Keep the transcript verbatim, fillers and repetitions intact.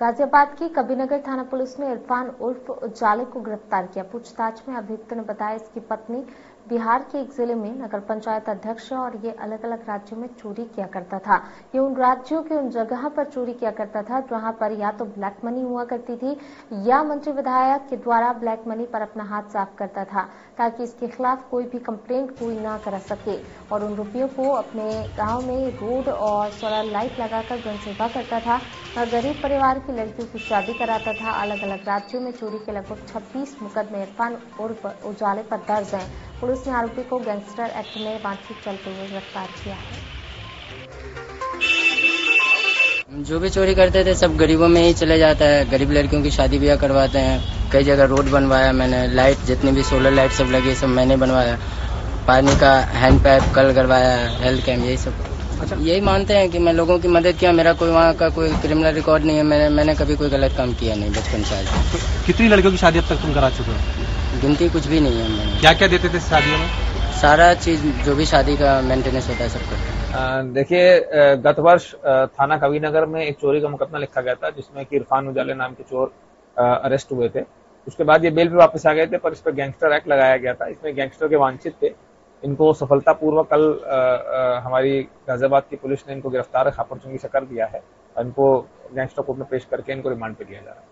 गाजियाबाद की कबीनगर थाना पुलिस ने इरफान उर्फ उजाले को गिरफ्तार किया। पूछताछ में अभियुक्त ने बताया इसकी पत्नी बिहार के एक जिले में नगर पंचायत अध्यक्ष और ये अलग अलग राज्यों में चोरी किया करता था। ये उन राज्यों की उन जगह पर चोरी किया करता था जहां पर या तो ब्लैक मनी हुआ करती थी या मंत्री विधायक के द्वारा ब्लैक मनी पर अपना हाथ साफ करता था, ताकि इसके खिलाफ कोई भी कंप्लेंट कोई ना कर सके और उन रुपयों को अपने गाँव में रोड और सोलर लाइट लगाकर जनसेवा करता था और गरीब परिवार की लड़कियों की शादी कराता था। अलग अलग राज्यों में चोरी के लगभग छब्बीस मुकदमे इरफान उर्फ उजाले पर दर्ज हैं। पुलिस ने आरोपी को गैंगस्टर एक्ट में वांछित चलते हुए गिरफ्तार किया है। जो भी चोरी करते थे सब गरीबों में ही चले जाता है। गरीब लड़कियों की शादी ब्याह करवाते हैं। कई जगह रोड बनवाया मैंने, लाइट जितनी भी सोलर लाइट सब लगी सब मैंने बनवाया। पानी का हैंड पाइप कल करवाया, हेल्थ कैंप यही सब। अच्छा, यही मानते हैं कि मैं लोगों की मदद किया। मेरा कोई वहाँ का कोई क्रिमिनल रिकॉर्ड नहीं है। मैंने मैंने कभी कोई गलत काम किया नहीं बचपन से आज तक। कितनी लड़कियों की शादी अब तक तुम करा चुके हो? गिनती कुछ भी नहीं है। मैंने क्या क्या देते थे शादियों में? सारा चीज जो भी शादी का मेंटेनेंस होता है सब कुछ। देखिये, गत वर्ष थाना कवि नगर में एक चोरी का मुकदमा लिखा गया था जिसमें कि इरफान उजाले नाम के चोर अरेस्ट हुए थे। उसके बाद ये बेल पे वापस आ गए थे, पर इस पर गैंगस्टर एक्ट लगाया गया था। इसमें गैंगस्टर के वांछित थे। इनको सफलतापूर्वक कल आ, आ, हमारी गाजियाबाद की पुलिस ने इनको गिरफ्तार खापरचुंगी से कर दिया है। इनको गैंगस्टर कोर्ट में पेश करके इनको रिमांड पे लिया जा रहा है।